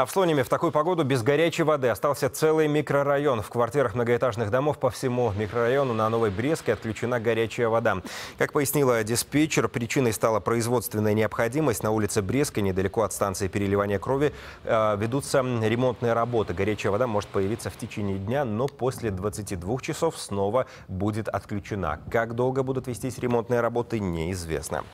А в Слониме в такую погоду без горячей воды остался целый микрорайон. В квартирах многоэтажных домов по всему микрорайону на Новой Брестской отключена горячая вода. Как пояснила диспетчер, причиной стала производственная необходимость. На улице Брестской, недалеко от станции переливания крови, ведутся ремонтные работы. Горячая вода может появиться в течение дня, но после 22 часов снова будет отключена. Как долго будут вестись ремонтные работы, неизвестно.